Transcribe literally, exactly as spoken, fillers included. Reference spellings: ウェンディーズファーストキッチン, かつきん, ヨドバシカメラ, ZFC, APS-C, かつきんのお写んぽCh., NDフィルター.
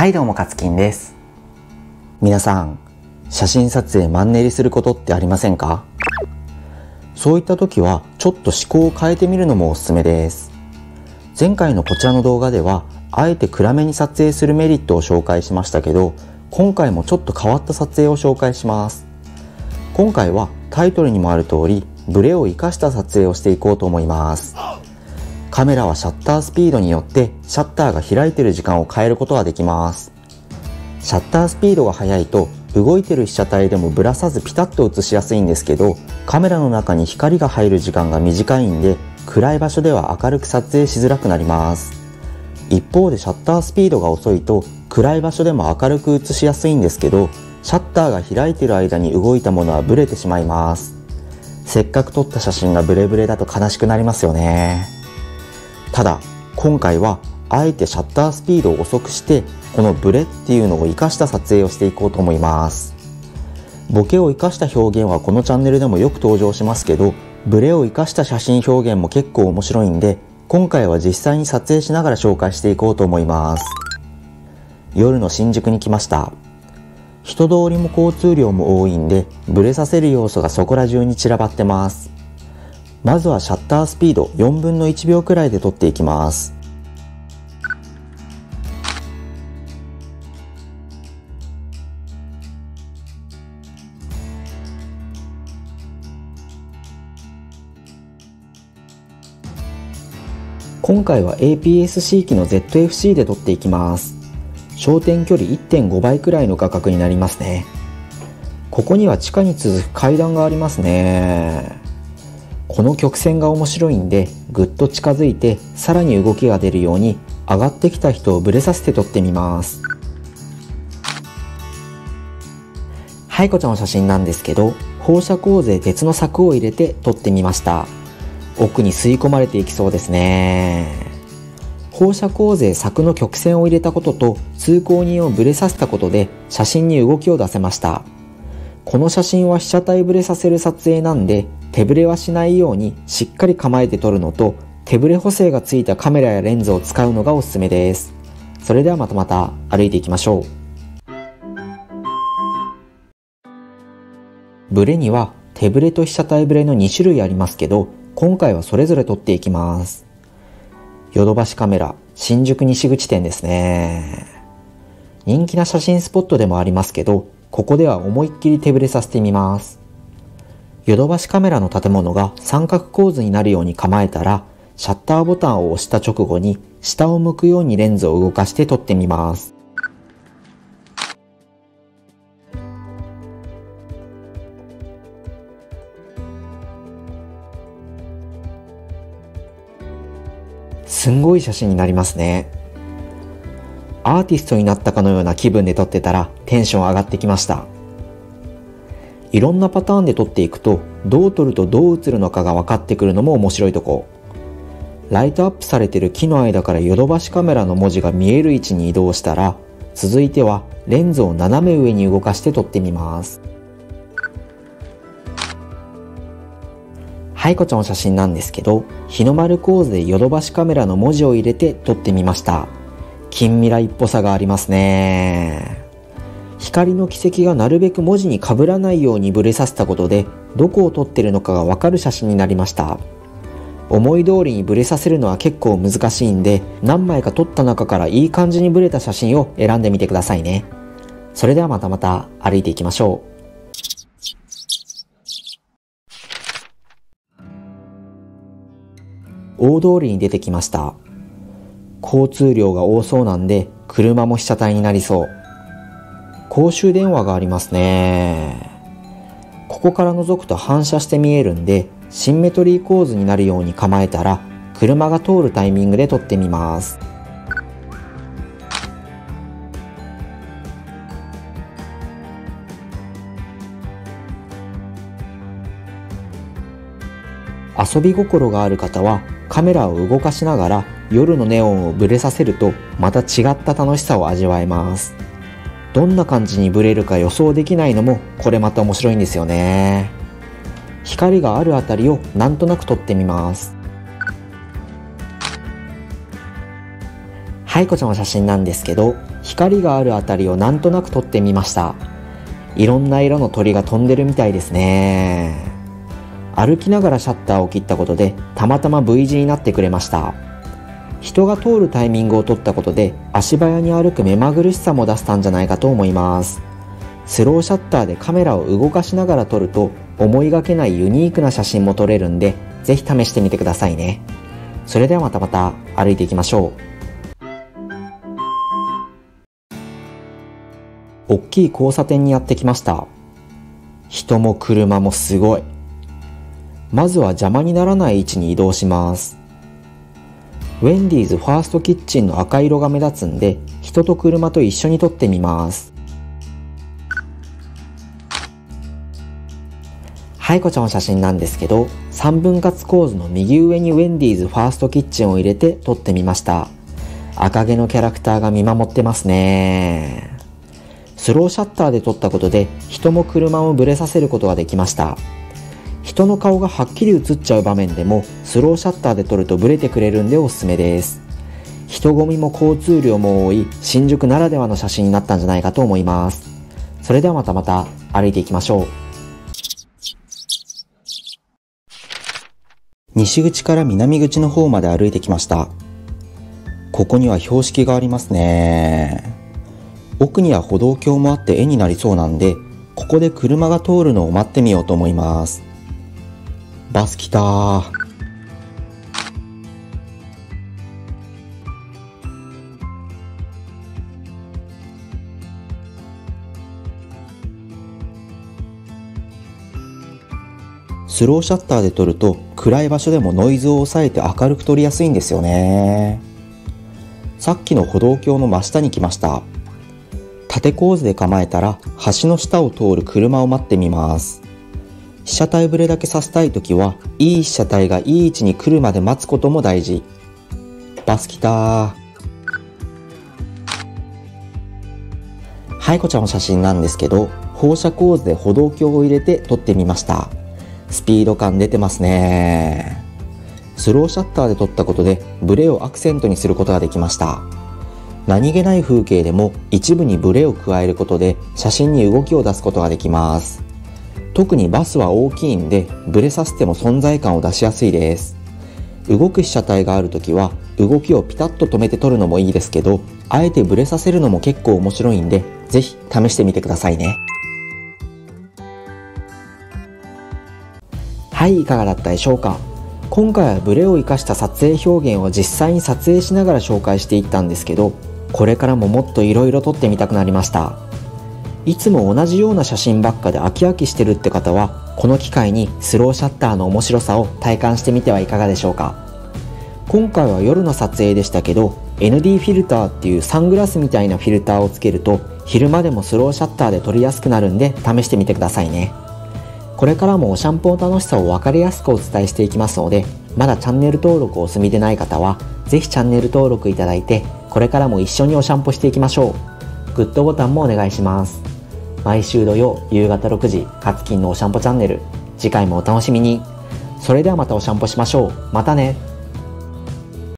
はいどうも、かつきんです。皆さん、写真撮影マンネリすることってありませんか？そういった時はちょっと思考を変えてみるのもおすすめです。前回のこちらの動画ではあえて暗めに撮影するメリットを紹介しましたけど、今回もちょっと変わった撮影を紹介します。今回はタイトルにもある通り、ブレを生かした撮影をしていこうと思います。カメラはシャッタースピードによってシャッターが開いている時間を変えることができます。シャッタースピードが速いと動いている被写体でもぶらさずピタッと写しやすいんですけど、カメラの中に光が入る時間が短いんで、暗い場所では明るく撮影しづらくなります。一方でシャッタースピードが遅いと暗い場所でも明るく写しやすいんですけど、シャッターが開いている間に動いたものはブレてしまいます。せっかく撮った写真がブレブレだと悲しくなりますよね。ただ今回はあえてシャッタースピードを遅くして、このブレっていうのを生かした撮影をしていこうと思います。ボケを生かした表現はこのチャンネルでもよく登場しますけど、ブレを生かした写真表現も結構面白いんで、今回は実際に撮影しながら紹介していこうと思います。夜の新宿に来ました。人通りも交通量も多いんで、ブレさせる要素がそこら中に散らばってます。まずはシャッタースピードよんぶんのいちびょうくらいで撮っていきます。今回は エーピーエスシー 機の ゼットエフシー で撮っていきます。焦点距離 いってんごばいくらいの画角になりますね。ここには地下に続く階段がありますね。この曲線が面白いんで、ぐっと近づいてさらに動きが出るように上がってきた人をブレさせて撮ってみます。はいこちゃんの写真なんですけど、放射構成鉄の柵を入れて撮ってみました。奥に吸い込まれていきそうですね。放射構成柵の曲線を入れたことと通行人をブレさせたことで写真に動きを出せました。この写真は被写体ブレさせる撮影なんで、手ブレはしないようにしっかり構えて撮るのと、手ブレ補正がついたカメラやレンズを使うのがおすすめです。それではまたまた歩いていきましょう。ブレには手ブレと被写体ブレのにしゅるいありますけど、今回はそれぞれ撮っていきます。ヨドバシカメラ新宿西口店ですね。人気な写真スポットでもありますけど、ここでは思いっきり手ブレさせてみます。ヨドバシカメラの建物が三角構図になるように構えたら、シャッターボタンを押した直後に下を向くようにレンズを動かして撮ってみます。すんごい写真になりますね。アーティストになったかのような気分で撮ってたらテンション上がってきました。いろんなパターンで撮っていくと、どう撮るとどう映るのかが分かってくるのも面白いとこ。ライトアップされてる木の間からヨドバシカメラの文字が見える位置に移動したら、続いてはレンズを斜め上に動かして撮ってみます。はいこちゃんの写真なんですけど、日の丸構図でヨドバシカメラの文字を入れて撮ってみました。近未来っぽさがありますね。光の軌跡がなるべく文字にかぶらないようにブレさせたことで、どこを撮ってるのかがわかる写真になりました。思い通りにブレさせるのは結構難しいんで、何枚か撮った中からいい感じにブレた写真を選んでみてくださいね。それではまたまた歩いていきましょう。大通りに出てきました。交通量が多そうなんで、車も被写体になりそう。公衆電話がありますね。ここから覗くと反射して見えるんで、シンメトリー構図になるように構えたら、車が通るタイミングで撮ってみます。遊び心がある方はカメラを動かしながら夜のネオンをブレさせると、また違った楽しさを味わえます。どんな感じにブレるか予想できないのもこれまた面白いんですよね。光があるあたりをなんとなく撮ってみます。はいこちゃんの写真なんですけど、光があるあたりをなんとなく撮ってみました。いろんな色の鳥が飛んでるみたいですね。歩きながらシャッターを切ったことでたまたま V 字になってくれました。人が通るタイミングを取ったことで足早に歩く目まぐるしさも出したんじゃないかと思います。スローシャッターでカメラを動かしながら撮ると思いがけないユニークな写真も撮れるんで、ぜひ試してみてくださいね。それではまたまた歩いていきましょう。大きい交差点にやってきました。人も車もすごい。まずは邪魔にならない位置に移動します。ウェンディーズファーストキッチンの赤色が目立つんで、人と車と一緒に撮ってみます。ハイコちゃんの写真なんですけど、さんぶん割構図の右上にウェンディーズファーストキッチンを入れて撮ってみました。赤毛のキャラクターが見守ってますね。スローシャッターで撮ったことで人も車もブレさせることができました。人の顔がはっきり映っちゃう場面でもスローシャッターで撮るとブレてくれるんでおすすめです。人混みも交通量も多い新宿ならではの写真になったんじゃないかと思います。それではまたまた歩いていきましょう。西口から南口の方まで歩いてきました。ここには標識がありますね。奥には歩道橋もあって絵になりそうなんで、ここで車が通るのを待ってみようと思います。バス来たー。スローシャッターで撮ると暗い場所でもノイズを抑えて明るく撮りやすいんですよね。さっきの歩道橋の真下に来ました。縦構図で構えたら橋の下を通る車を待ってみます。被写体ぶれだけさせたいときは、いい被写体がいい位置に来るまで待つことも大事。バス来たー。ハイコちゃんの写真なんですけど、放射構図で歩道橋を入れて撮ってみました。スピード感出てますね。スローシャッターで撮ったことでブレをアクセントにすることができました。何気ない風景でも一部にブレを加えることで写真に動きを出すことができます。特にバスは大きいんでブレさせても存在感を出しやすいです。動く被写体があるときは動きをピタッと止めて撮るのもいいですけど、あえてブレさせるのも結構面白いんで、ぜひ試してみてくださいね。はい、いかがだったでしょうか。今回はブレを生かした撮影表現を実際に撮影しながら紹介していったんですけど、これからももっといろいろ撮ってみたくなりました。いつも同じような写真ばっかで飽き飽きしてるって方は、この機会にスローシャッターの面白さを体感してみてはいかがでしょうか。今回は夜の撮影でしたけど、 エヌディー フィルターっていうサングラスみたいなフィルターをつけると昼間でもスローシャッターで撮りやすくなるんで、試してみてくださいね。これからもおシャンポン楽しさを分かりやすくお伝えしていきますので、まだチャンネル登録をお済みでない方はぜひチャンネル登録いただいて、これからも一緒におシャンポしていきましょう。グッドボタンもお願いします。毎週土曜夕方ろくじ、カツキンのおシャンポチャンネル。次回もお楽しみに。それではまたおシャンポしましょう。またね。